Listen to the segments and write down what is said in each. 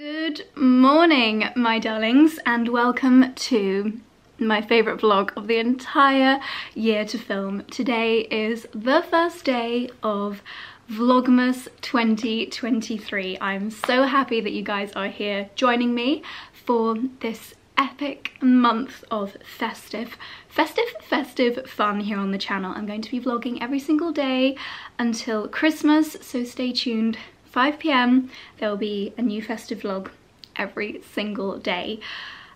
Good morning, my darlings, and welcome to my favourite vlog of the entire year to film. Today is the first day of Vlogmas 2023. I'm so happy that you guys are here joining me for this epic month of festive fun here on the channel. I'm going to be vlogging every single day until Christmas, so stay tuned. 5 p.m. there'll be a new festive vlog every single day.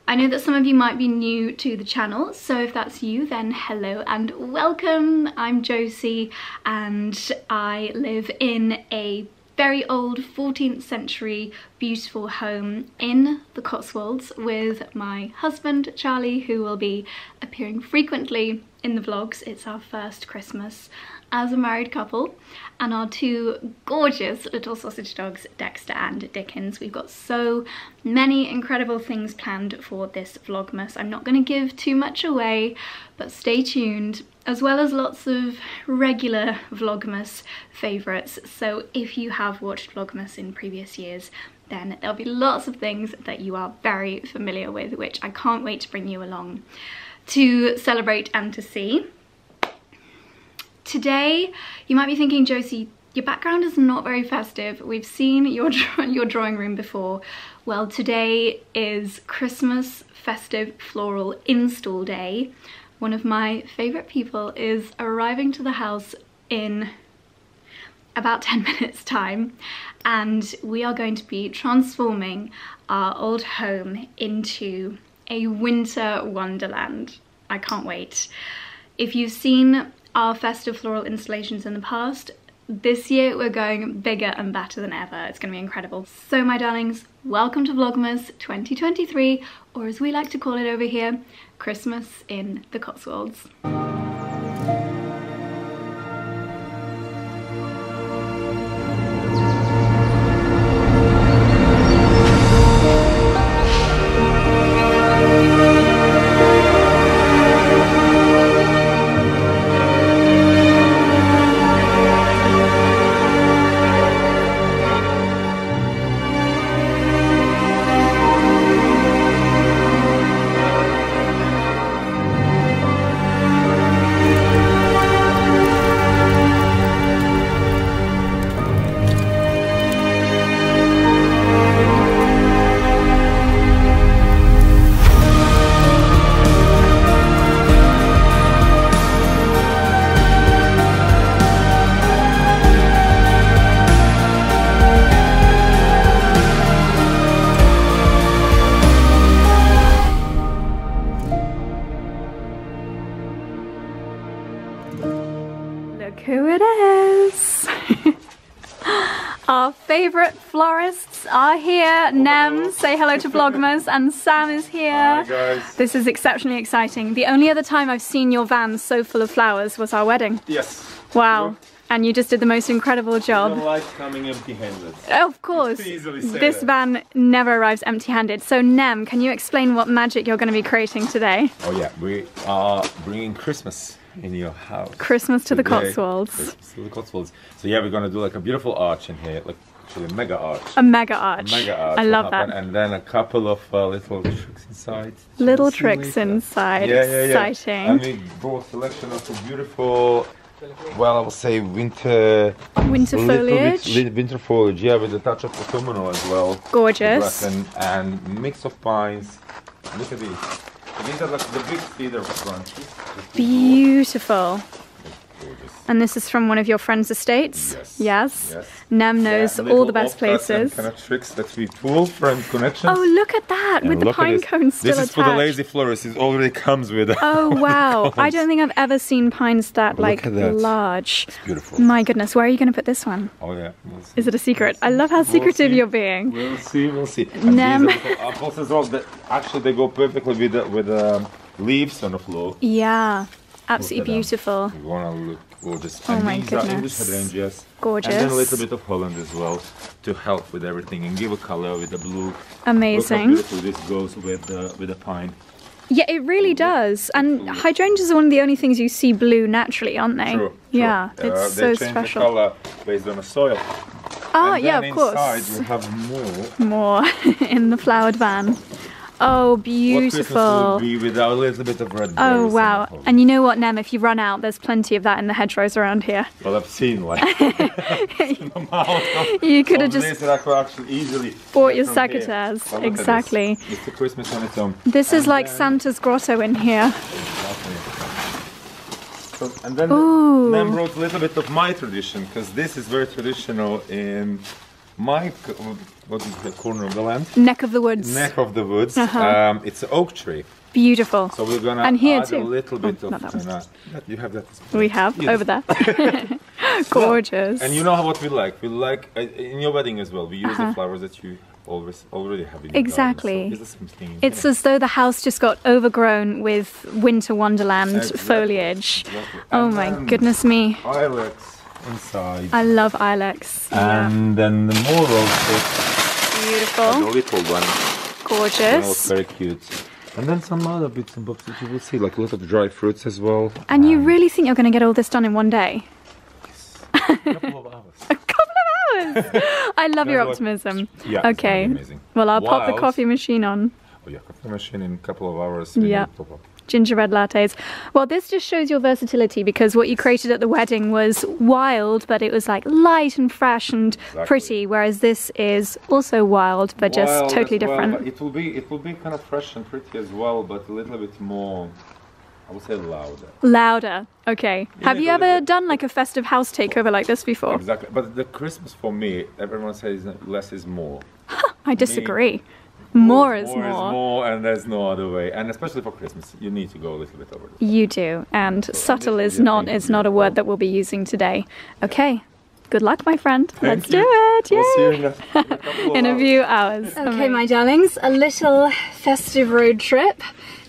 I know that some of you might be new to the channel, so if that's you, then hello and welcome. I'm Josie and I live in a very old 14th century beautiful home in the Cotswolds with my husband Charlie, who will be appearing frequently in the vlogs. It's our first Christmas as a married couple, and our two gorgeous little sausage dogs, Dexter and Dickens. We've got so many incredible things planned for this Vlogmas. I'm not going to give too much away, but stay tuned, as well as lots of regular Vlogmas favourites. So if you have watched Vlogmas in previous years, then there'll be lots of things that you are very familiar with, which I can't wait to bring you along to celebrate and to see. Today, you might be thinking, Josie, your background is not very festive. We've seen your drawing room before. Well, today is Christmas festive floral install day. One of my favourite people is arriving to the house in about 10 minutes time, and we are going to be transforming our old home into a winter wonderland. I can't wait. If you've seen our festive floral installations in the past, this year we're going bigger and better than ever. It's going to be incredible. So my darlings, welcome to Vlogmas 2023, or as we like to call it over here, Christmas in the Cotswolds. Who it is? Our favourite florists are here. Nem, say hello to Vlogmas, and Sam is here. Hi guys. This is exceptionally exciting. The only other time I've seen your van so full of flowers was our wedding. Yes. Wow. And you just did the most incredible job. I don't like coming empty-handed. Oh, of course. This van never arrives empty-handed. So Nem, can you explain what magic you're going to be creating today? Oh yeah, we are bringing Christmas in your house. Christmas to the Cotswolds. Christmas to the Cotswolds. So yeah, we're going to do like a beautiful arch in here, like actually a mega arch. A mega arch. A mega arch. I love that. And then a couple of little tricks inside. Little tricks inside. Yeah, yeah, yeah. Exciting. And we brought a selection of a beautiful, well, I will say winter foliage. Winter foliage, yeah, with a touch of autumnal as well. Gorgeous. And mix of pines. Look at these. These are like the big cedar branches. Beautiful. Gorgeous. And this is from one of your friends' estates? Yes. Yes. Yes. Nem knows all the best places. Kind of tricks that we pull from connections. Oh, look at that, and with the pine cones still attached. This is for the lazy florist. It already comes with. Oh, wow. I don't think I've ever seen pines that like large. It's beautiful. My goodness, where are you going to put this one? Oh, yeah. We'll see. Is it a secret? I love how secretive you're being. We'll see, we'll see. And Nem. These are apples as well. Actually, they go perfectly with the leaves on the floor. Yeah. Absolutely beautiful. We want to look gorgeous. Oh my goodness. And these are English hydrangeas. Gorgeous. And then a little bit of Holland as well to help with everything and give a color with the blue. Amazing. Look how beautiful this goes with the pine. Yeah, it really does. And hydrangeas are one of the only things you see blue naturally, aren't they? True. Yeah, it's so special. They change the color based on the soil. Oh, yeah, of course. And inside you have more. More in the flowered van. Oh, beautiful. What Christmas would be without a little bit of red. Oh, wow. And you know what, Nem, if you run out, there's plenty of that in the hedgerows around here. Well, I've seen like you could have just that I could actually easily bought your secateurs. So exactly. It's a Christmas on its own. This is like Santa's grotto in here. Exactly. So, and then Nem brought a little bit of my tradition, because this is very traditional in my, what is the corner of the land? Neck of the woods. Neck of the woods. It's an oak tree. Beautiful. So we're gonna add a little bit you have that. We have over there. Gorgeous. So, and you know what we like? We like in your wedding as well. We use the flowers that you already have in your garden, so it's as though the house just got overgrown with winter wonderland foliage. Exactly. Oh my goodness me. Ilex inside. I love ilex. And then the more beautiful. The little one. Gorgeous. It's very cute. And then some other bits and bobs that you will see, like a lot of dried fruits as well. And you really think you're going to get all this done in one day? Yes. A couple of hours. A couple of hours! I love your optimism. Yeah, okay. Amazing. Well, I'll pop the coffee machine on. Oh yeah, coffee machine in a couple of hours. Yeah. Gingerbread lattes. Well, this just shows your versatility, because what you created at the wedding was wild, but it was like light and fresh and pretty, whereas this is also wild, but just totally different. But it will be kind of fresh and pretty as well, but a little bit more, I would say, louder. Louder. Okay. Yeah, have you ever done like a festive house takeover like this before? Exactly. But the Christmas for me, everyone says less is more. I disagree. More is more, and there's no other way. And especially for Christmas, you need to go a little bit over the You do, and so subtle is not a word that we'll be using today. Okay, good luck, my friend. Let's do it. Yay. We'll see you in a few hours. Okay, my darlings, a little festive road trip.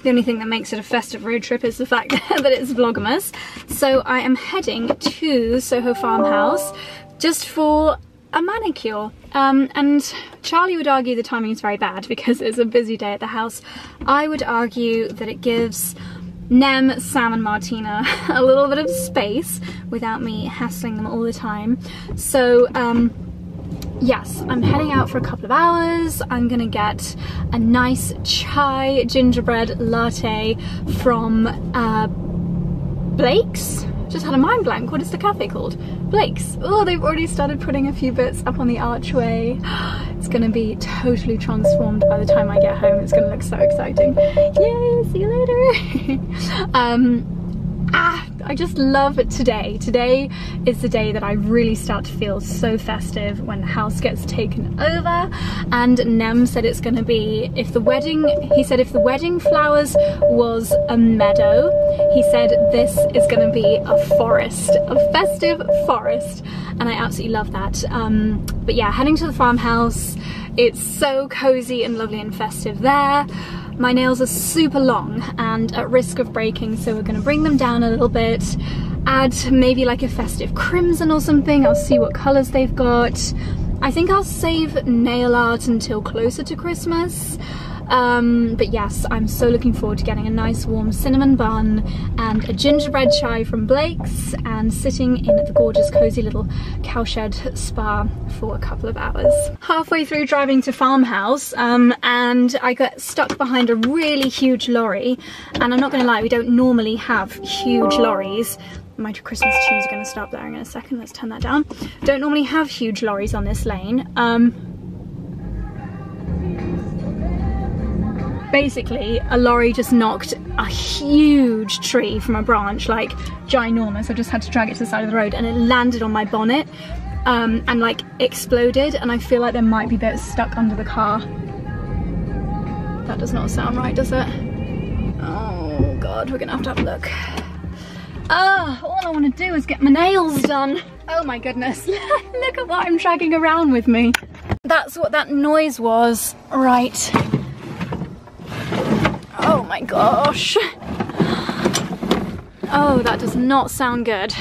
The only thing that makes it a festive road trip is the fact that it's Vlogmas. So I am heading to Soho Farmhouse just for a manicure, and Charlie would argue the timing is very bad because it's a busy day at the house. I would argue that it gives Nem, Sam and Martina a little bit of space without me hassling them all the time. So yes, I'm heading out for a couple of hours. I'm gonna get a nice chai gingerbread latte from Blake's. Just had a mind blank. What is the cafe called? Blake's. Oh, they've already started putting a few bits up on the archway. It's gonna be totally transformed by the time I get home. It's gonna look so exciting. Yay, see you later. I just love it today. Today is the day that I really start to feel so festive, when the house gets taken over. And Nem said it's gonna be, if the wedding flowers was a meadow, he said this is gonna be a forest, a festive forest. And I absolutely love that. But yeah, heading to the farmhouse. It's so cozy and lovely and festive there. My nails are super long and at risk of breaking, so we're gonna bring them down a little bit, add maybe like a festive crimson or something. I'll see what colors they've got. I think I'll save nail art until closer to Christmas. But yes, I'm so looking forward to getting a nice warm cinnamon bun and a gingerbread chai from Blake's and sitting in the gorgeous cozy little cowshed spa for a couple of hours. Halfway through driving to Farmhouse, and I got stuck behind a really huge lorry, and I'm not gonna lie, we don't normally have huge lorries. My Christmas tunes are gonna start blaring in a second, let's turn that down. Don't normally have huge lorries on this lane. Basically, a lorry just knocked a huge tree from a branch, like ginormous. I just had to drag it to the side of the road and it landed on my bonnet, and like exploded, and I feel like there might be bits stuck under the car. That does not sound right, does it? Oh God, we're gonna have to have a look. All I wanna do is get my nails done. Oh my goodness, look at what I'm dragging around with me. That's what that noise was, right. Oh my gosh. Oh, that does not sound good.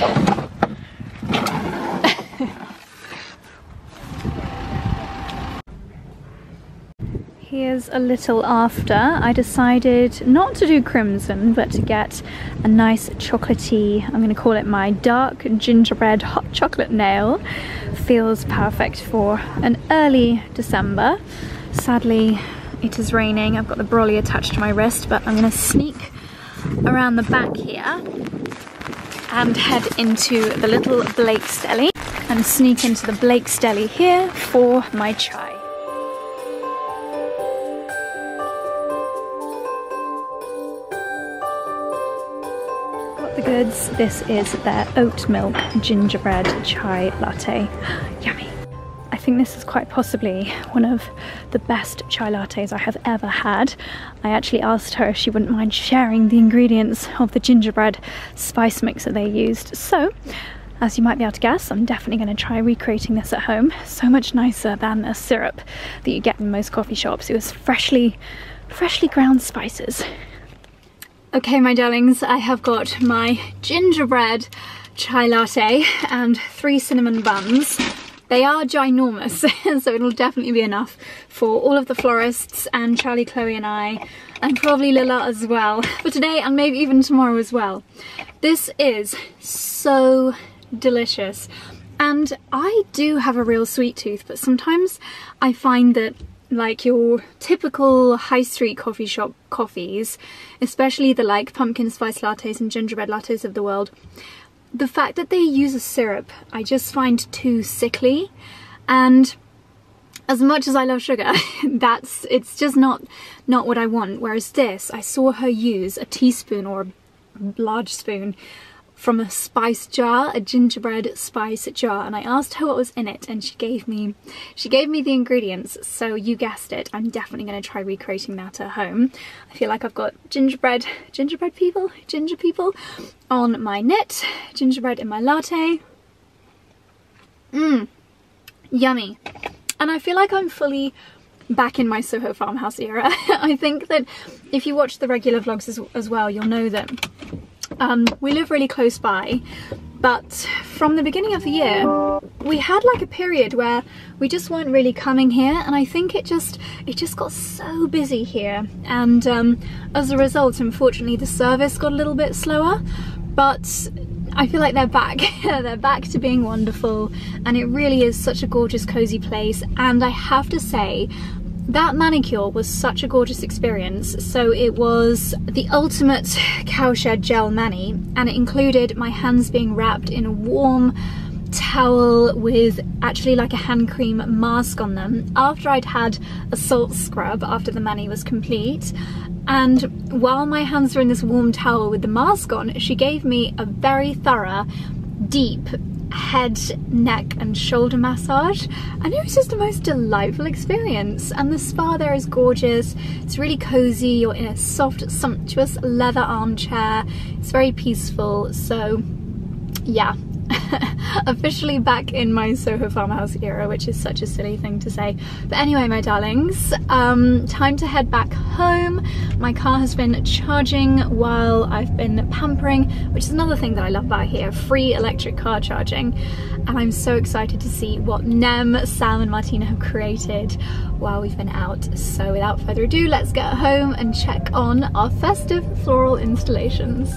Here's a little after. I decided not to do crimson, but to get a nice chocolatey, I'm gonna call it my dark gingerbread hot chocolate nail feels perfect for an early December. Sadly, it is raining. I've got the brolly attached to my wrist, but I'm going to sneak around the back here and head into the little Blake's deli and sneak into the Blake's deli here for my chai. Got the goods. This is their oat milk gingerbread chai latte. Yummy. I think this is quite possibly one of the best chai lattes I have ever had. I actually asked her if she wouldn't mind sharing the ingredients of the gingerbread spice mix that they used. So, as you might be able to guess, I'm definitely going to try recreating this at home. So much nicer than a syrup that you get in most coffee shops. It was freshly ground spices. Okay, my darlings, I have got my gingerbread chai latte and 3 cinnamon buns. They are ginormous, so it'll definitely be enough for all of the florists and Charlie, Chloe and I, and probably Lila as well, for today and maybe even tomorrow as well. This is so delicious. And I do have a real sweet tooth, but sometimes I find that, like, your typical high street coffee shop coffees, especially the like pumpkin spice lattes and gingerbread lattes of the world, the fact that they use a syrup, I just find too sickly. And as much as I love sugar, it's just not what I want. Whereas this, I saw her use a teaspoon or a large spoon from a spice jar, a gingerbread spice jar, and I asked her what was in it, and she gave me the ingredients. So you guessed it, I'm definitely going to try recreating that at home. I feel like I've got ginger people on my knit, gingerbread in my latte. Yummy. And I feel like I'm fully back in my Soho Farmhouse era. I think that if you watch the regular vlogs as well, you'll know that we live really close by, but from the beginning of the year we had like a period where we just weren't really coming here, and I think it just got so busy here, and as a result, unfortunately, the service got a little bit slower. But I feel like they're back. They're back to being wonderful, and it really is such a gorgeous, cozy place. And I have to say, that manicure was such a gorgeous experience. So it was the ultimate cowshed gel mani, and it included my hands being wrapped in a warm towel with actually like a hand cream mask on them after I'd had a salt scrub after the mani was complete. And while my hands were in this warm towel with the mask on, she gave me a very thorough, deep head, neck and shoulder massage, and it was just the most delightful experience. And the spa there is gorgeous. It's really cozy. You're in a soft, sumptuous leather armchair. It's very peaceful. So yeah, officially back in my Soho Farmhouse era, which is such a silly thing to say. But anyway, my darlings, time to head back home. My car has been charging while I've been pampering, which is another thing that I love about here, free electric car charging. And I'm so excited to see what Nem, Sam and Martina have created while we've been out. So without further ado, let's get home and check on our festive floral installations.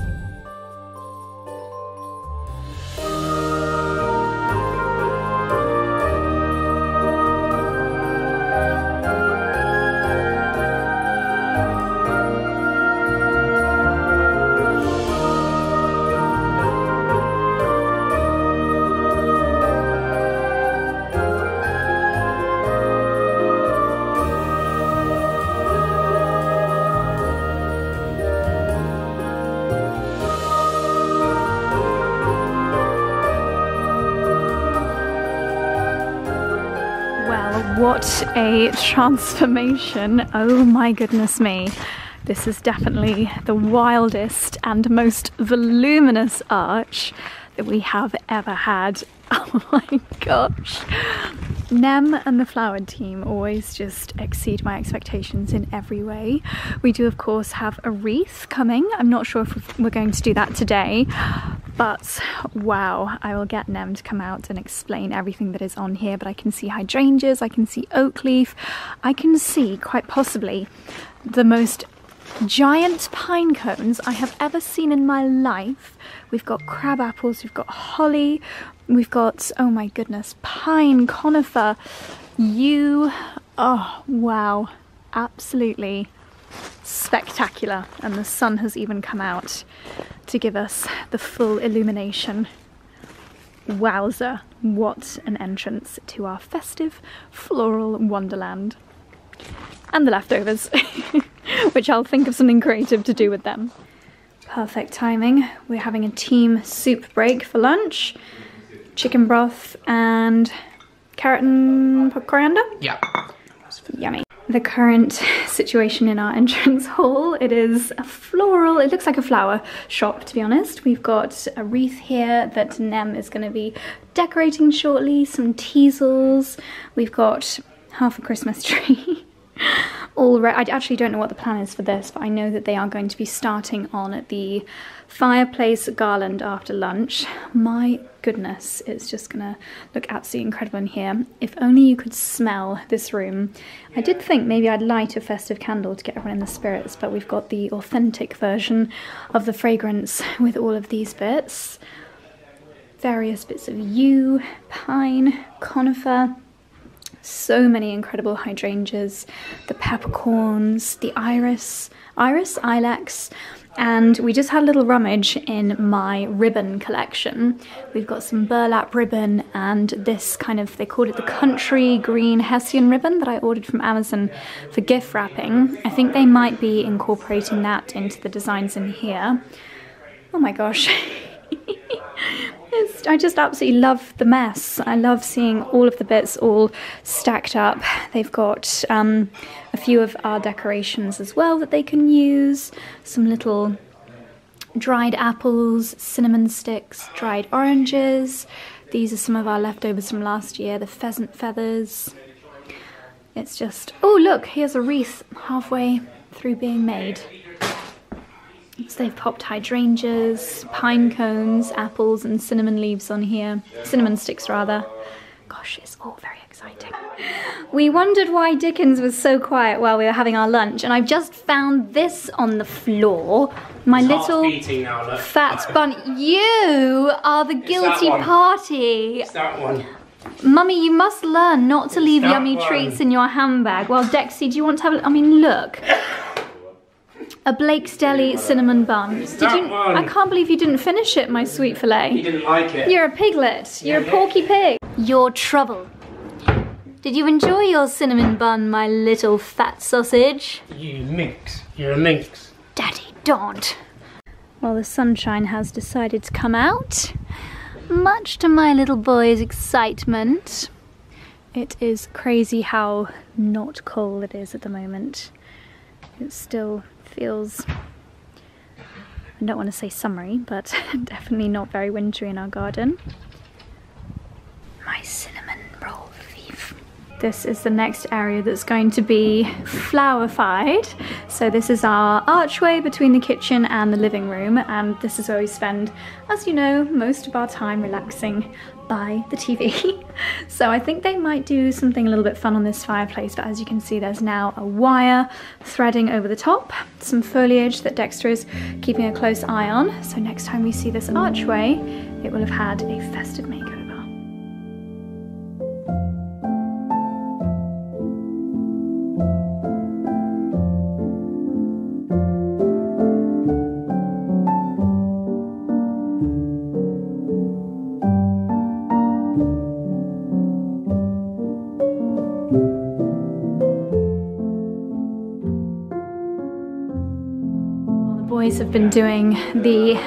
What a transformation. Oh my goodness me. This is definitely the wildest and most voluminous arch that we have ever had. Oh my gosh. Nem and the flower team always just exceed my expectations in every way. We do, of course, have a wreath coming. I'm not sure if we're going to do that today. But wow, I will get Nem to come out and explain everything that is on here. But I can see hydrangeas, I can see oak leaf, I can see quite possibly the most giant pine cones I have ever seen in my life. We've got crab apples, we've got holly, We've got, oh my goodness, pine, conifer, yew. Oh wow, absolutely spectacular. And the sun has even come out to give us the full illumination. Wowza, what an entrance to our festive floral wonderland. And the leftovers, which I'll think of something creative to do with them. Perfect timing. We're having a team soup break for lunch. Chicken broth and carrot and coriander? Yeah. Yummy. The current situation in our entrance hall, it is a floral, it looks like a flower shop, to be honest. We've got a wreath here that Nem is going to be decorating shortly, some teasels. We've got half a Christmas tree. All right, I actually don't know what the plan is for this, but I know that they are going to be starting on at the fireplace garland after lunch. My goodness, it's just gonna look absolutely incredible in here. If only you could smell this room. I did think maybe I'd light a festive candle to get everyone in the spirits, but we've got the authentic version of the fragrance with all of these bits. Various bits of yew, pine, conifer. So many incredible hydrangeas, the peppercorns, the iris, ilex, and we just had a little rummage in my ribbon collection. We've got some burlap ribbon and this kind of, they called it the country green Hessian ribbon that I ordered from Amazon for gift wrapping. I think they might be incorporating that into the designs in here. Oh my gosh. I just absolutely love the mess. I love seeing all of the bits all stacked up. They've got a few of our decorations as well that they can use. Some little dried apples, cinnamon sticks, dried oranges. These are some of our leftovers from last year, the pheasant feathers. It's just, oh look, here's a wreath halfway through being made. So they've popped hydrangeas, pine cones, apples and cinnamon leaves on here. Cinnamon sticks rather. Gosh, it's all very exciting. We wondered why Dickens was so quiet while we were having our lunch, and I've just found this on the floor. My little fat bun. You are the guilty party. It's that one. Mummy, you must learn not to leave yummy treats in your handbag. Well, Dexy, do you want to have a look? I mean, look. A Blake's Deli cinnamon bun. I can't believe you didn't finish it, my sweet fillet. You didn't like it. You're a piglet. You're a porky pig. You're trouble. Did you enjoy your cinnamon bun, my little fat sausage? You minx. You're a minx. Daddy, don't. Well, the sunshine has decided to come out, much to my little boy's excitement. It is crazy how not cold it is at the moment. It's still feels, I don't want to say summery, but definitely not very wintry in our garden. My cinnamon roll thief. This is the next area that's going to be flowerified. So this is our archway between the kitchen and the living room, and this is where we spend, as you know, most of our time relaxing by the TV. So I think they might do something a little bit fun on this fireplace, but as you can see, there's now a wire threading over the top, some foliage that Dexter is keeping a close eye on. So next time we see this archway, it will have had a festive makeover. Have been doing the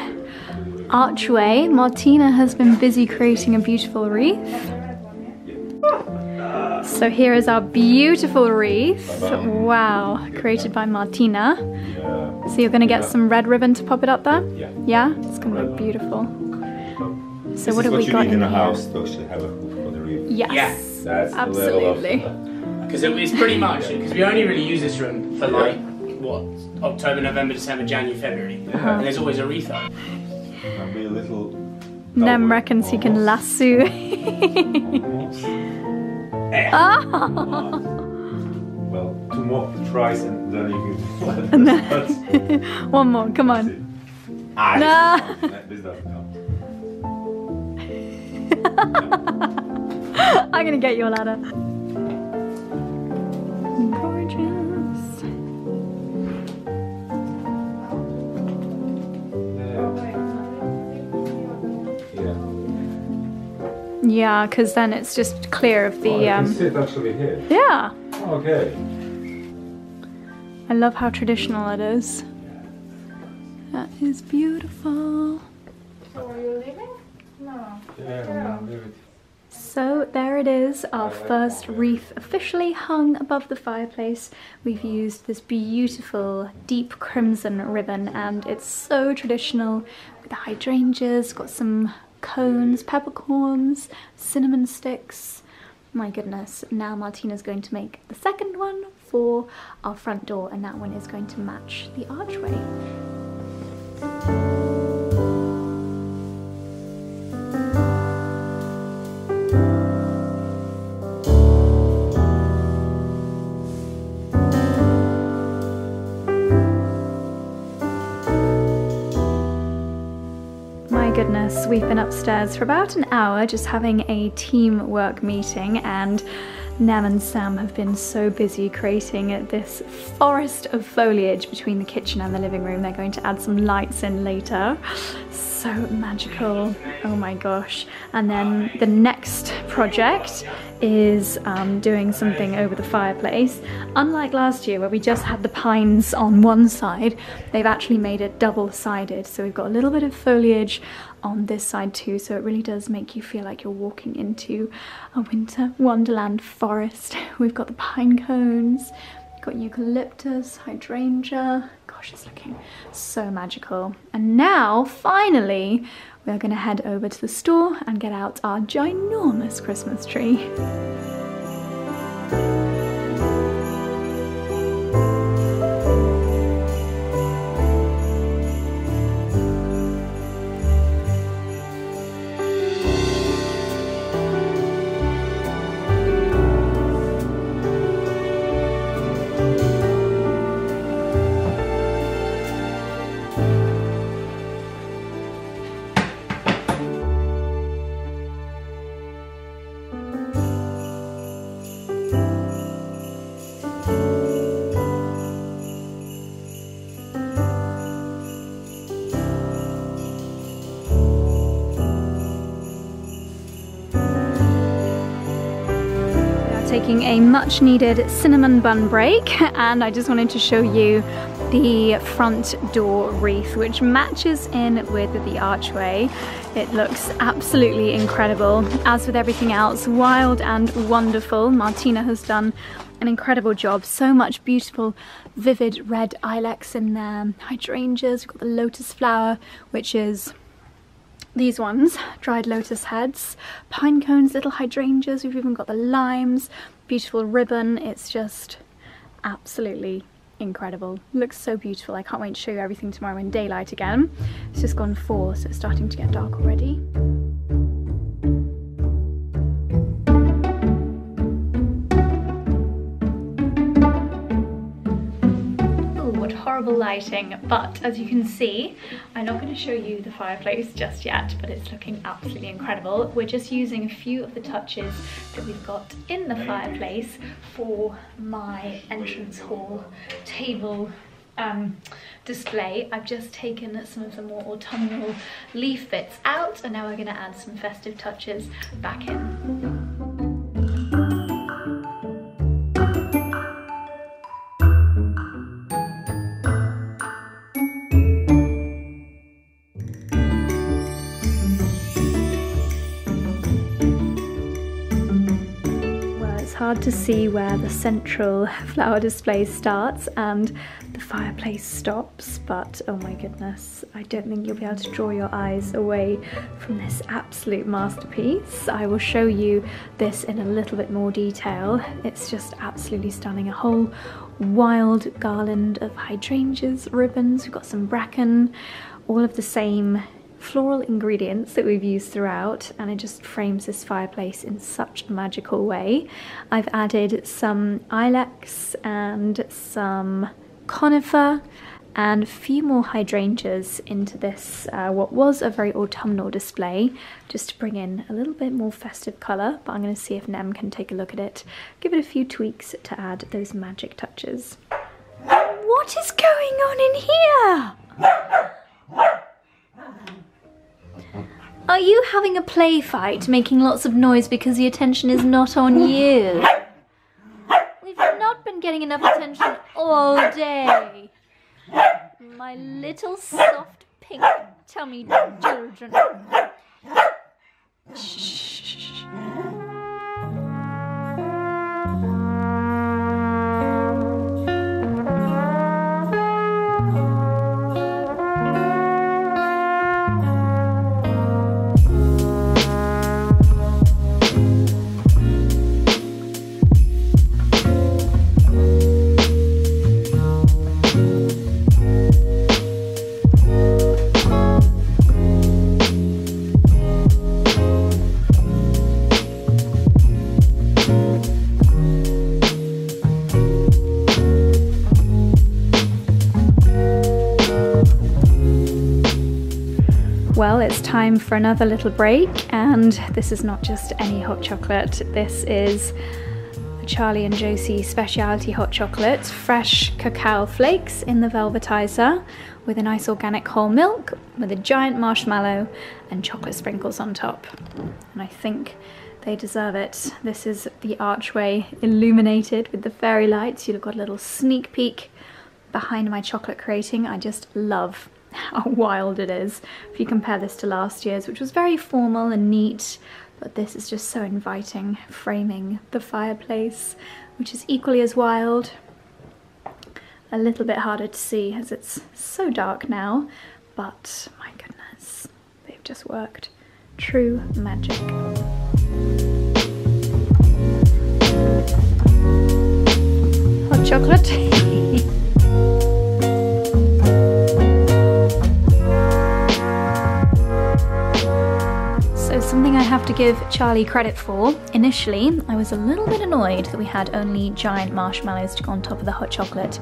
archway. Martina has been busy creating a beautiful wreath. So here is our beautiful wreath. Wow, created by Martina. So you're going to get some red ribbon to pop it up there? Yeah? It's going to look beautiful. So what have we got in the house? Yes, absolutely. Because it's pretty much, because we only really use this room for like, what, October, November, December, January, February, and there's always a wreath up. Nem reckons he can lasso. Well, two more tries and then you can. One more, come on. No. This doesn't count. I'm gonna get you a ladder. Gorgeous. Yeah, because then it's just clear of the. Oh, you can sit actually here. Yeah. Oh, okay. I love how traditional it is. That is beautiful. So are you leaving? No. Yeah, leave it. So there it is, our first wreath officially hung above the fireplace. We've used this beautiful deep crimson ribbon and it's so traditional with the hydrangeas, got some cones, peppercorns, cinnamon sticks. My goodness, now Martina's going to make the second one for our front door and that one is going to match the archway. Goodness, we've been upstairs for about an hour just having a teamwork meeting and Nem and Sam have been so busy creating this forest of foliage between the kitchen and the living room. They're going to add some lights in later. So magical, oh my gosh. And then the next project is doing something over the fireplace. Unlike last year where we just had the pines on one side, they've actually made it double-sided. So we've got a little bit of foliage on this side too, so it really does make you feel like you're walking into a winter wonderland forest. We've got the pine cones, got eucalyptus, hydrangea. Gosh, it's looking so magical. And now, finally, we're gonna head over to the store and get out our ginormous Christmas tree. Taking a much needed cinnamon bun break, and I just wanted to show you the front door wreath which matches in with the archway. It looks absolutely incredible. As with everything else, wild and wonderful, Martina has done an incredible job. So much beautiful vivid red ilex in there, hydrangeas, we've got the lotus flower which is these ones, dried lotus heads, pine cones, little hydrangeas, we've even got the limes, beautiful ribbon, it's just absolutely incredible. Looks so beautiful, I can't wait to show you everything tomorrow in daylight again. It's just gone 4, so it's starting to get dark already. Horrible lighting, but as you can see, I'm not going to show you the fireplace just yet, but it's looking absolutely incredible. We're just using a few of the touches that we've got in the fireplace for my entrance hall table display. I've just taken some of the more autumnal leaf bits out and now we're going to add some festive touches back in. Hard to see where the central flower display starts and the fireplace stops, but oh my goodness, I don't think you'll be able to draw your eyes away from this absolute masterpiece. I will show you this in a little bit more detail. It's just absolutely stunning. A whole wild garland of hydrangeas, ribbons, we've got some bracken, all of the same floral ingredients that we've used throughout, and it just frames this fireplace in such a magical way. I've added some ilex and some conifer and a few more hydrangeas into this what was a very autumnal display, just to bring in a little bit more festive colour. But I'm going to see if Nem can take a look at it, give it a few tweaks to add those magic touches. What is going on in here? Are you having a play fight, making lots of noise because the attention is not on you? We've not been getting enough attention all day. My little soft pink tummy children. Shh. Well, it's time for another little break, and this is not just any hot chocolate. This is Charlie and Josie speciality hot chocolate, fresh cacao flakes in the velvetizer with a nice organic whole milk with a giant marshmallow and chocolate sprinkles on top. And I think they deserve it. This is the archway illuminated with the fairy lights. You've got a little sneak peek behind my chocolate creating. I just love how wild it is. If you compare this to last year's, which was very formal and neat, but this is just so inviting, framing the fireplace, which is equally as wild. A little bit harder to see as it's so dark now, but my goodness, they've just worked. True magic. Hot chocolate. Something I have to give Charlie credit for. Initially, I was a little bit annoyed that we had only giant marshmallows to go on top of the hot chocolate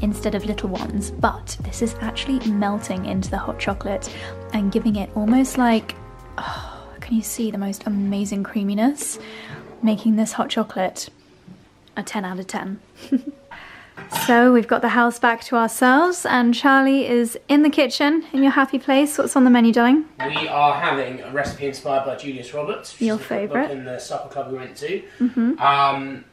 instead of little ones, but this is actually melting into the hot chocolate and giving it almost like, oh, can you see the most amazing creaminess? Making this hot chocolate a 10 out of 10. So we've got the house back to ourselves, and Charlie is in the kitchen in your happy place. What's on the menu, darling? We are having a recipe inspired by Julius Roberts. Your favourite. In the supper club we went to. Mm-hmm.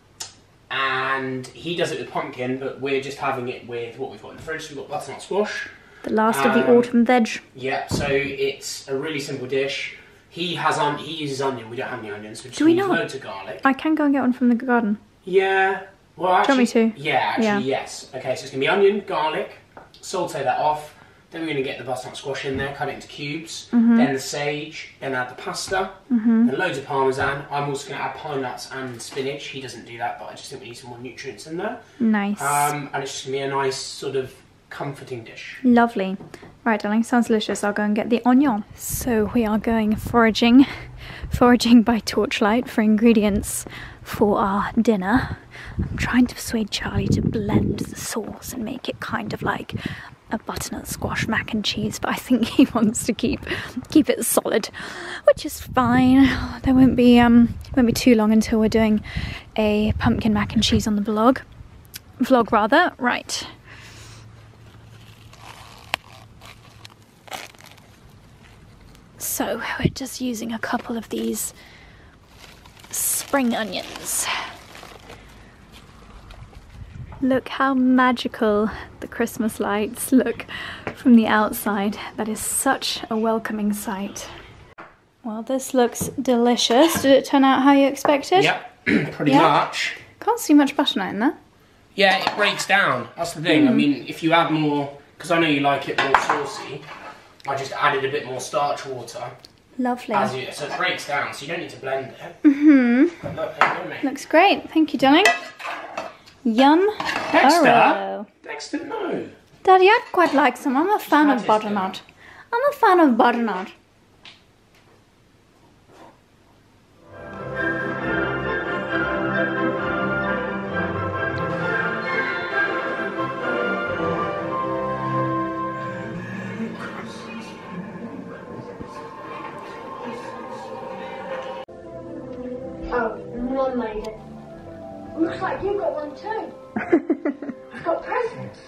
And he does it with pumpkin, but we're just having it with what we've got in the fridge. We've got butternut squash. The last of the autumn veg. Yeah, so it's a really simple dish. He uses onion. We don't have any onions, which means loads of garlic. I can go and get one from the garden. Yeah. Well, actually, do you want me to? Yeah, actually, yeah. Yes. Okay, so it's going to be onion, garlic, saute that off, then we're going to get the butternut squash in there, cut it into cubes, then the sage, then add the pasta, then loads of parmesan. I'm also going to add pine nuts and spinach. He doesn't do that, but I just think we need some more nutrients in there. Nice. And it's just going to be a nice sort of comforting dish. Lovely. Right, darling, sounds delicious. I'll go and get the onion. So we are going foraging by torchlight for ingredients for our dinner. I'm trying to persuade Charlie to blend the sauce and make it kind of like a butternut squash mac and cheese, but I think he wants to keep it solid, which is fine. There won't be too long until we're doing a pumpkin mac and cheese on the vlog rather. Right. So we're just using a couple of these spring onions. Look how magical the Christmas lights look from the outside. That is such a welcoming sight. Well, this looks delicious. Did it turn out how you expected? Yep, pretty much. Can't see much butternut in there. Yeah, it breaks down. That's the thing. I mean, if you add more, because I know you like it more saucy, I just added a bit more starch water. Lovely. So it breaks down, so you don't need to blend it. But look, there you go, mate. Looks great. Thank you, darling. Yum. Dexter, no. Daddy, I'd quite like some. I'm a fan of butternut. like you got one too. I've got presents.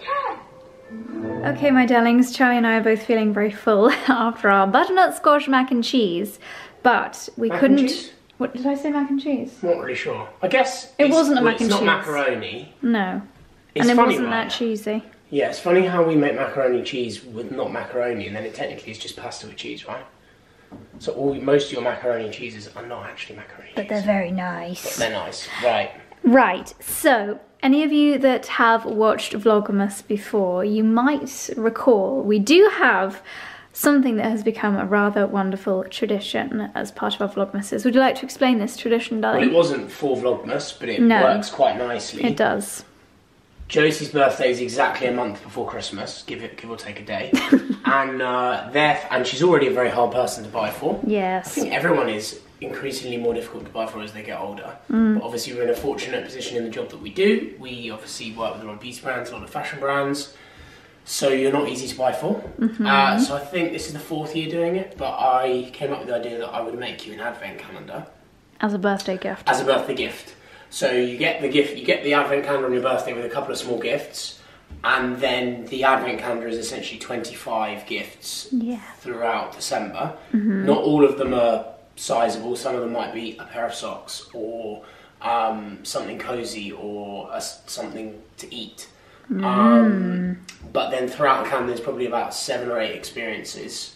Yeah. Okay, my darlings, Charlie and I are both feeling very full after our butternut squash mac and cheese, but we couldn't. What did I say? Mac and cheese? Not really sure. I guess it wasn't a mac and cheese. It's not macaroni. No, and it wasn't that cheesy. Yeah, it's funny how we make macaroni and cheese with not macaroni, and then it technically is just pasta with cheese, right? So most of your macaroni and cheeses are not actually macaroni and cheese. But they're very nice. But they're nice, right? Right. So, any of you that have watched Vlogmas before, you might recall we do have something that has become a rather wonderful tradition as part of our Vlogmases. Would you like to explain this tradition, darling? Well, it wasn't for Vlogmas, but it works quite nicely. It does. Josie's birthday is exactly a month before Christmas, give or take a day, and she's already a very hard person to buy for. Yes. I think everyone is increasingly more difficult to buy for as they get older. Mm. But obviously we're in a fortunate position in the job that we do. We obviously work with a lot of beauty brands, a lot of fashion brands. So you're not easy to buy for. Mm-hmm. So I think this is the 4th year doing it, but I came up with the idea that I would make you an advent calendar. As a birthday gift. As a birthday gift. So you get the gift, you get the advent calendar on your birthday with a couple of small gifts, and then the advent calendar is essentially 25 gifts throughout December. Mm-hmm. Not all of them are sizable. Some of them might be a pair of socks or something cozy or something to eat. Mm. But then throughout the calendar there's probably about 7 or 8 experiences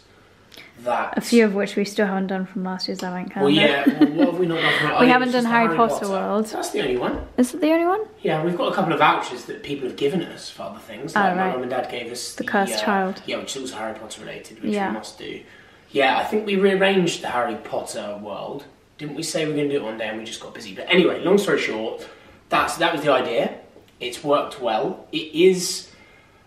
that... A few of which we still haven't done from last year's advent calendar. Well, yeah, well, what have we not done from... We haven't done Harry Potter World. That's the only one. Is it the only one? Yeah, we've got a couple of vouchers that people have given us for other things. Like my mum and dad gave us the Cursed Child. Yeah, which is also Harry Potter related, which we must do. Yeah, I think we rearranged the Harry Potter World. Didn't we say we were going to do it one day and we just got busy? But anyway, long story short, that was the idea. It's worked well. It is,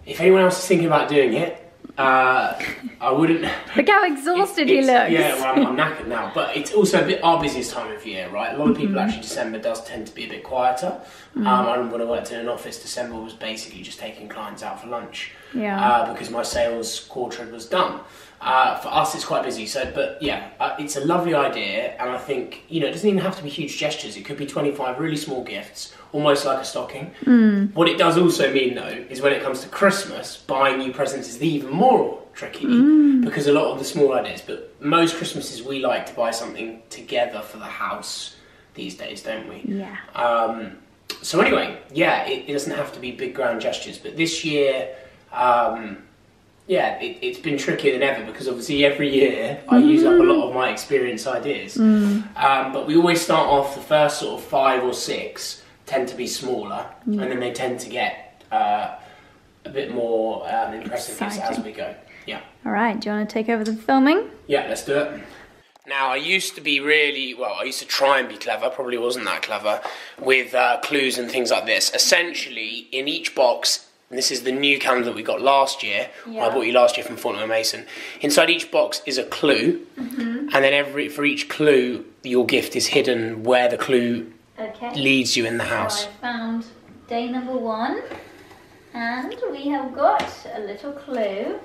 if anyone else is thinking about doing it, I wouldn't... Look how exhausted he looks. Yeah, well, I'm knackered now. But it's also a bit our busiest time of year, right? A lot of people actually, December does tend to be a bit quieter. I remember when I worked in an office, December was basically just taking clients out for lunch. Yeah. Because my sales quarter was done. For us, it's quite busy. So, but yeah, it's a lovely idea, and I think, you know, it doesn't even have to be huge gestures. It could be 25 really small gifts, almost like a stocking. Mm. What it does also mean, though, is when it comes to Christmas, buying new presents is even more tricky because a lot of the small ideas. But most Christmases, we like to buy something together for the house these days, don't we? Yeah. So anyway, yeah, it doesn't have to be big grand gestures, but this year. Yeah, it's been trickier than ever because obviously every year I use up a lot of my experience ideas. Mm. But we always start off, the first sort of 5 or 6 tend to be smaller and then they tend to get a bit more impressive as we go. Yeah. All right, do you want to take over the filming? Yeah, let's do it. Now, I used to be really, well, I used to try and be clever, probably wasn't that clever, with clues and things like this. Essentially, in each box, and this is the new calendar that we got last year. Yeah. I bought you last year from Fortnum & Mason. Inside each box is a clue, and then for each clue, your gift is hidden where the clue leads you in the house. So I found day number 1, and we have got a little clue.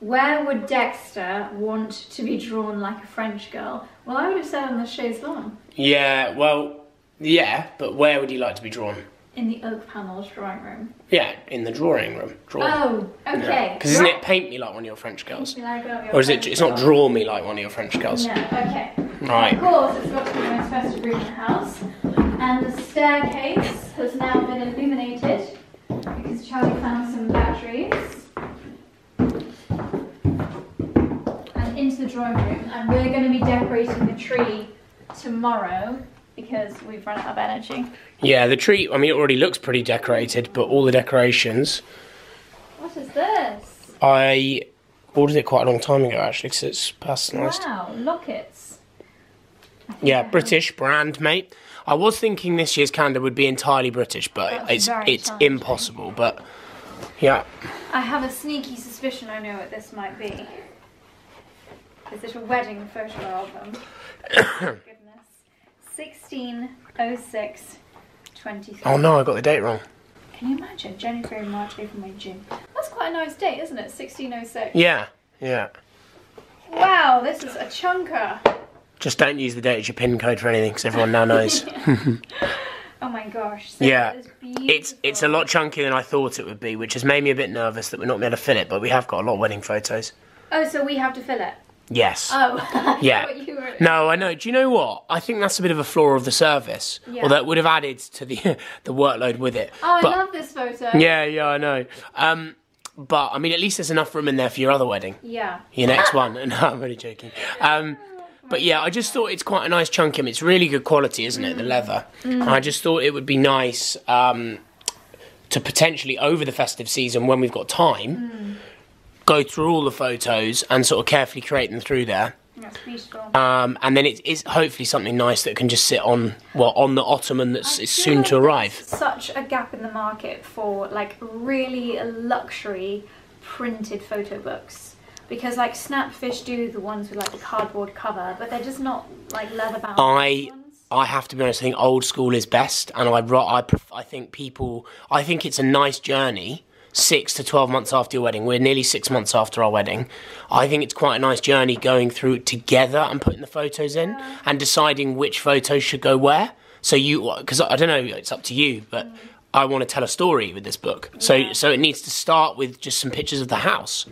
Where would Dexter want to be drawn like a French girl? Well, I would have said on the chaise longue. Yeah, well, yeah, but where would you like to be drawn? In the oak panels drawing room. Yeah, in the drawing room. Oh, okay. Because isn't it paint me like one of your French girls? Or is it? It's not draw me like one of your French girls. No. Okay. Right. Of course, it's got to be the most festive room in the house, and the staircase has now been illuminated because Charlie found some batteries. And into the drawing room, and we're going to be decorating the tree tomorrow. Because we've run out of energy. Yeah, the tree, I mean, it already looks pretty decorated, but all the decorations... What is this? I ordered it quite a long time ago, actually, because it's personalised. Wow, lockets. Yeah, British brand, mate. I was thinking this year's calendar would be entirely British, but it's impossible, but, yeah. I have a sneaky suspicion I know what this might be. Is it a wedding photo album? Goodness. 16/06/23. Oh no, I got the date wrong. Can you imagine? January, March, April, May, June. That's quite a nice date, isn't it? 16/06. Yeah, yeah. Wow, this is a chunker. Just don't use the date as your pin code for anything, because everyone now knows. Oh my my gosh. So yeah, that is beautiful. It's a lot chunkier than I thought it would be, which has made me a bit nervous that we're not going to fill it, but we have got a lot of wedding photos. Oh, so we have to fill it? Yes. Oh. Yeah. No, I know. Do you know what? I think that's a bit of a flaw of the service. Yeah. Although it would have added to the workload with it. Oh, but I love this photo. Yeah, yeah, I know. But, I mean, at least there's enough room in there for your other wedding. Yeah. Your next one. No, I'm only joking. But yeah, I just thought it's quite a nice chunk. It's really good quality, isn't it, the leather? Mm. And I just thought it would be nice to potentially, over the festive season, when we've got time, go through all the photos and sort of carefully create them through there. That's beautiful. And then it is hopefully something nice that can just sit on, well, on the ottoman that's is soon to arrive. Such a gap in the market for like really luxury printed photo books, because like Snapfish do the ones with like the cardboard cover, but they're just not like leather bound. I have to be honest. I think old school is best, and I think it's a nice journey. 6 to 12 months after your wedding. We're nearly 6 months after our wedding. I think it's quite a nice journey going through it together and putting the photos in and deciding which photos should go where. So you, because I don't know, it's up to you, but I want to tell a story with this book. Yeah. So it needs to start with just some pictures of the house.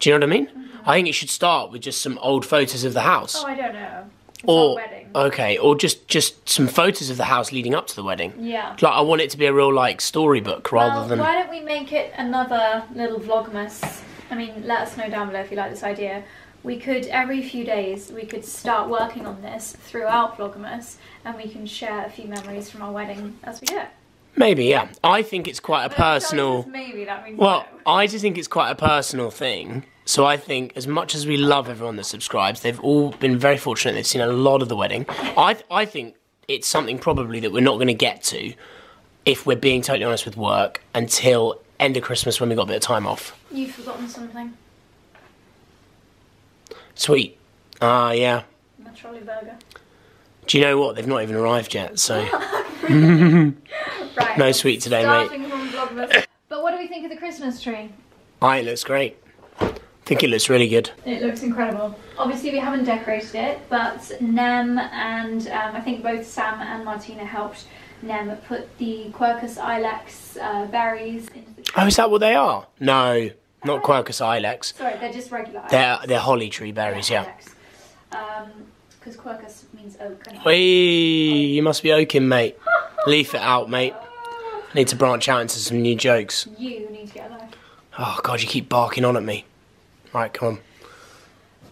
Do you know what I mean? I think it should start with just some old photos of the house. Oh, I don't know. Or wedding. Okay, or just some photos of the house leading up to the wedding. Yeah. Like I want it to be a real like storybook rather than. Why don't we make it another little Vlogmas? I mean, let us know down below if you like this idea. We could every few days we could start working on this throughout Vlogmas, and we can share a few memories from our wedding as we do it. Maybe, yeah. I think it's quite a personal. Maybe that means. Well, no. I just think it's quite a personal thing. So I think as much as we love everyone that subscribes, they've all been very fortunate. They've seen a lot of the wedding. I think it's something probably that we're not going to get to, if we're being totally honest, with work until end of Christmas when we got a bit of time off. You've forgotten something. Sweet. Yeah. My trolley burger. Do you know what? They've not even arrived yet, so. Right, no sweet today, starting mate. From Vlogmas. But what do we think of the Christmas tree? It looks great. I think it looks really good. It looks incredible. Obviously we haven't decorated it, but Nem and I think both Sam and Martina helped Nem put the Quercus ilex berries into the tree. Oh, is that what they are? No, not Quercus ilex. Sorry, they're just regular ilex. They're holly tree berries, yeah. Because Quercus means oak. Hey, you must be oaking, mate. Leaf it out, mate. I need to branch out into some new jokes. You need to get a life. Oh God, you keep barking on at me. Right, come on.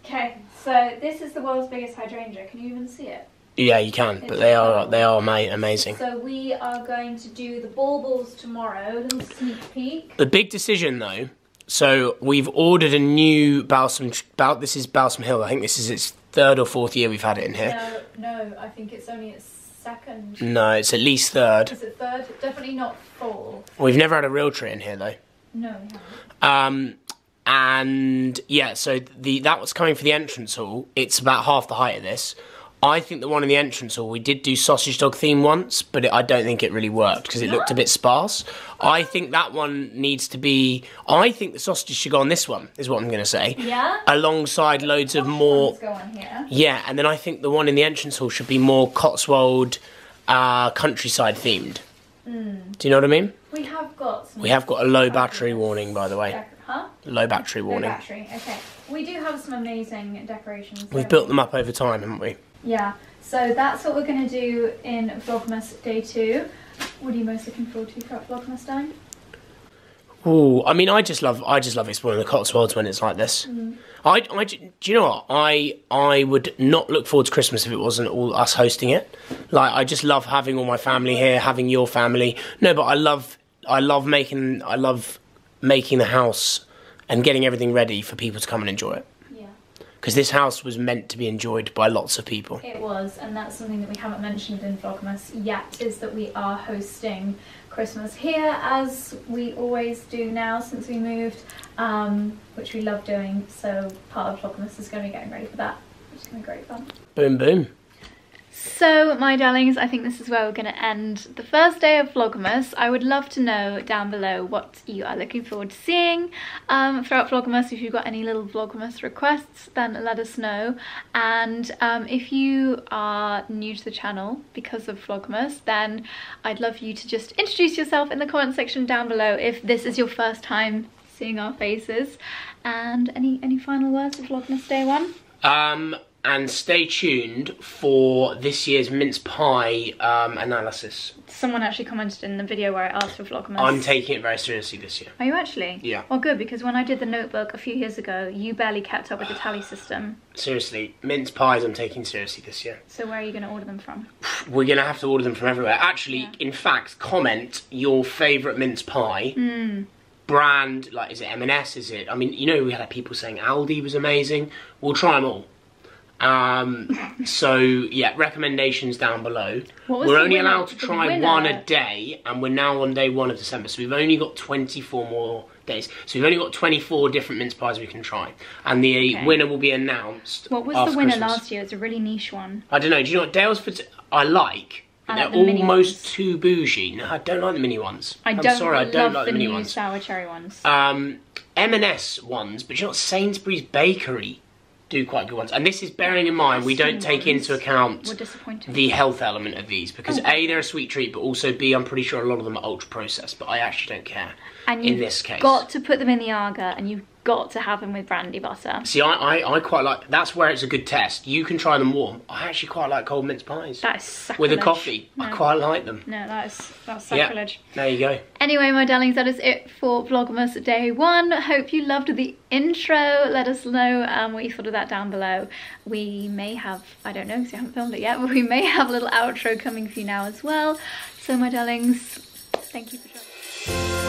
Okay, so this is the world's biggest hydrangea. Can you even see it? Yeah, you can, but they are amazing. So we are going to do the bulbils tomorrow. A little sneak peek. The big decision, though. So we've ordered a new this is Balsam Hill. I think this is its third or fourth year we've had it in here. No, I think it's only its second. No, it's at least third. Is it third? Definitely not fourth. We've never had a real tree in here, though. No, we haven't. And yeah, so that was coming for the entrance hall. It's about half the height of this. I think the one in the entrance hall, we did do sausage dog theme once, but I don't think it really worked because it looked a bit sparse. I think that one needs to be. I think the sausages should go on this one, is what I'm going to say. Yeah. Alongside loads of more. Go on here. Yeah, and then I think the one in the entrance hall should be more Cotswold, countryside themed. Mm. Do you know what I mean? We have got. Some a low battery warning, by the way. Exactly. Huh? Low battery warning. Low battery, okay. We do have some amazing decorations. We've built them up over time, haven't we? Yeah, so that's what we're going to do in Vlogmas Day 2. What are you most looking forward to throughout Vlogmas time? Ooh, I mean, I just love exploring the Cotswolds when it's like this. Mm. Do you know what? I would not look forward to Christmas if it wasn't all us hosting it. Like, I just love having all my family here, having your family. No, but I love making the house and getting everything ready for people to come and enjoy it. Yeah. Because this house was meant to be enjoyed by lots of people. It was, and that's something that we haven't mentioned in Vlogmas yet, is that we are hosting Christmas here, as we always do now since we moved, which we love doing, so part of Vlogmas is going to be getting ready for that, which is going to be great fun. Boom, boom. So my darlings, I think this is where we're going to end the first day of Vlogmas. I would love to know down below what you are looking forward to seeing throughout Vlogmas. If you've got any little Vlogmas requests, then let us know. And if you are new to the channel because of Vlogmas, then I'd love you to just introduce yourself in the comment section down below if this is your first time seeing our faces. And any final words of Vlogmas day one? And stay tuned for this year's mince pie analysis. Someone actually commented in the video where I asked for Vlogmas. I'm taking it very seriously this year. Are you actually? Yeah. Well, good, because when I did the notebook a few years ago, you barely kept up with the tally system. Seriously, mince pies I'm taking seriously this year. So where are you going to order them from? We're going to have to order them from everywhere. Actually, yeah. In fact, comment your favourite mince pie. Mm. Brand, like, is it M&S, is it? I mean, you know, we had people saying Aldi was amazing. We'll try them all. So yeah, recommendations down below. We're only allowed to try one a day, and we're now on day 1 of December, so we've only got 24 more days. So we've only got 24 different mince pies we can try, and the winner will be announced. What was the winner last year? It's a really niche one. I don't know. Do you know what Dalesford I like? They're almost too bougie. No, I don't like the mini ones. I'm sorry, I don't like the mini ones. Sour cherry ones. M&S ones, but you know what? Sainsbury's Bakery do quite good ones, and this is bearing in mind we don't take into account the health element of these, because A, they're a sweet treat, but also B, I'm pretty sure a lot of them are ultra processed, but I actually don't care. And in this case, you've got to put them in the Arga, and you've got to have them with brandy butter. See, I quite like, that's where it's a good test. You can try them warm. I actually quite like cold mince pies. That is sacrilege. With a coffee. No. I quite like them. No, that's sacrilege. Yeah, there you go. Anyway, my darlings, that is it for Vlogmas day 1. Hope you loved the intro. Let us know what you thought of that down below. We may have, I don't know because I haven't filmed it yet, but we may have a little outro coming for you now as well. So my darlings, thank you for joining.